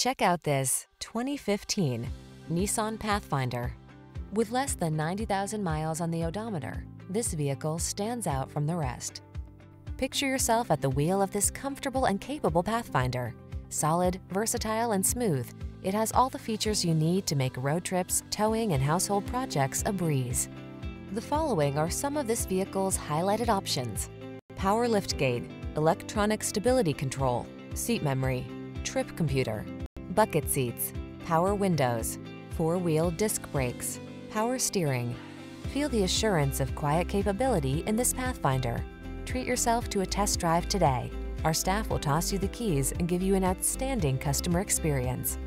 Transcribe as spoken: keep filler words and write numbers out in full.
Check out this twenty fifteen Nissan Pathfinder. With less than ninety thousand miles on the odometer, this vehicle stands out from the rest. Picture yourself at the wheel of this comfortable and capable Pathfinder. Solid, versatile, and smooth, it has all the features you need to make road trips, towing, and household projects a breeze. The following are some of this vehicle's highlighted options: power liftgate, electronic stability control, seat memory, trip computer, bucket seats, power windows, four-wheel disc brakes, power steering. Feel the assurance of quiet capability in this Pathfinder. Treat yourself to a test drive today. Our staff will toss you the keys and give you an outstanding customer experience.